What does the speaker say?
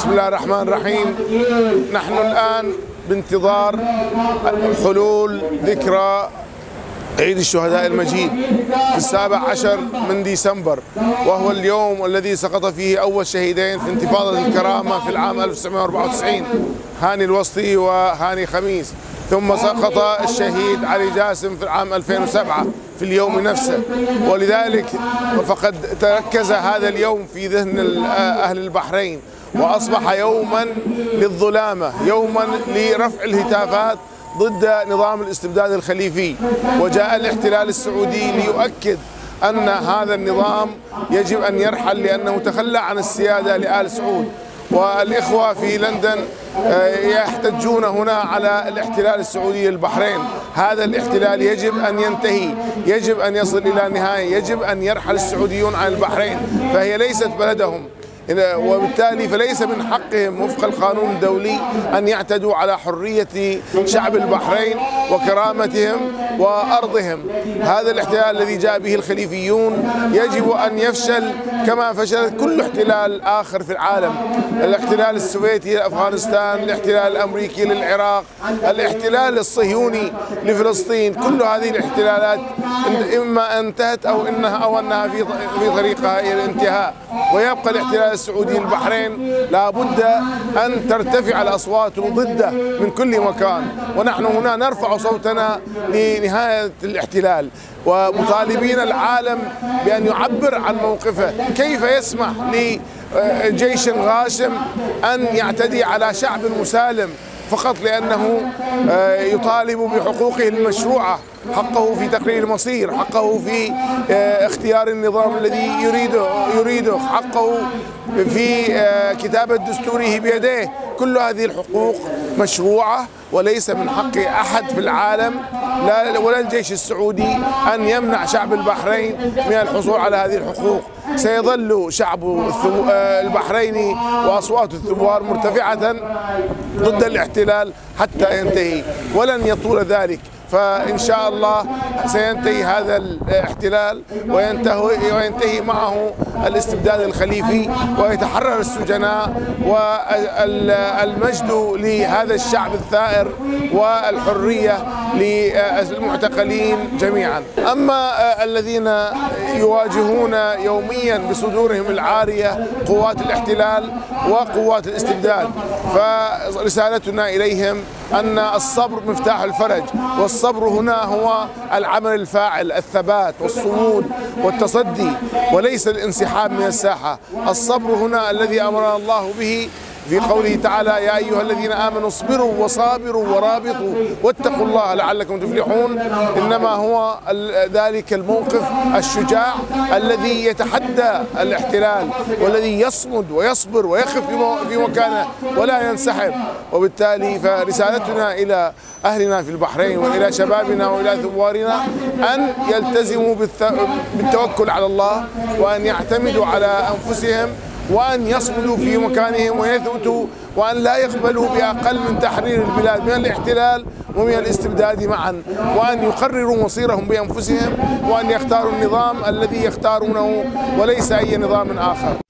بسم الله الرحمن الرحيم. نحن الآن بانتظار حلول ذكرى عيد الشهداء المجيد في 17 من ديسمبر، وهو اليوم الذي سقط فيه أول شهيدين في انتفاضة الكرامة في العام 1994، هاني الوسطي وهاني خميس. ثم سقط الشهيد علي جاسم في العام 2007 في اليوم نفسه، ولذلك فقد تركز هذا اليوم في ذهن أهل البحرين وأصبح يوما للظلامة، يوما لرفع الهتافات ضد نظام الاستبداد الخليفي. وجاء الاحتلال السعودي ليؤكد أن هذا النظام يجب أن يرحل لأنه تخلى عن السيادة لآل سعود. والإخوة في لندن يحتجون هنا على الاحتلال السعودي للبحرين. هذا الاحتلال يجب أن ينتهي، يجب أن يصل إلى نهاية، يجب أن يرحل السعوديون عن البحرين، فهي ليست بلدهم، وبالتالي فليس من حقهم وفق القانون الدولي أن يعتدوا على حرية شعب البحرين وكرامتهم وأرضهم. هذا الاحتلال الذي جاء به الخليفيون يجب أن يفشل كما فشلت كل احتلال آخر في العالم. الاحتلال السوفيتي لأفغانستان، الاحتلال الأمريكي للعراق، الاحتلال الصهيوني لفلسطين، كل هذه الاحتلالات إما انتهت أو أنها في طريقها إلى الانتهاء. ويبقى الاحتلال السعودي للبحرين لابد أن ترتفع الأصوات ضده من كل مكان، ونحن هنا نرفع صوتنا لنهاية الاحتلال، ومطالبين العالم بأن يعبر عن موقفه. كيف يسمح لجيش غاشم أن يعتدي على شعب مسالم فقط لأنه يطالب بحقوقه المشروعة، حقه في تقرير المصير، حقه في اختيار النظام الذي يريده، حقه في كتابة دستوره بيديه؟ كل هذه الحقوق مشروعة، وليس من حق أحد في العالم ولا الجيش السعودي أن يمنع شعب البحرين من الحصول على هذه الحقوق. سيظل شعب البحريني وأصوات الثوار مرتفعة ضد الاحتلال حتى ينتهي، ولن يطول ذلك. فإن شاء الله سينتهي هذا الاحتلال وينتهي معه الاستبداد الخليفي، ويتحرر السجناء والمجد لهذا الشعب الثائر والحرية للمعتقلين جميعا. أما الذين يواجهون يوميا بصدورهم العارية قوات الاحتلال وقوات الاستبداد، فرسالتنا إليهم أن الصبر مفتاح الفرج، والصبر هنا هو العمل الفاعل، الثبات والصمود والتصدي، وليس الانسحاب من الساحة. الصبر هنا الذي أمرنا الله به في قوله تعالى: يا أيها الذين آمنوا اصبروا وصابروا ورابطوا واتقوا الله لعلكم تفلحون. إنما هو ذلك الموقف الشجاع الذي يتحدى الاحتلال، والذي يصمد ويصبر ويخف في مكانه ولا ينسحب. وبالتالي فرسالتنا إلى أهلنا في البحرين وإلى شبابنا وإلى ثوارنا أن يلتزموا بالتوكل على الله، وأن يعتمدوا على أنفسهم، وأن يصمدوا في مكانهم ويثبتوا، وأن لا يقبلوا بأقل من تحرير البلاد من الاحتلال ومن الاستبداد معا، وأن يقرروا مصيرهم بأنفسهم، وأن يختاروا النظام الذي يختارونه وليس أي نظام آخر.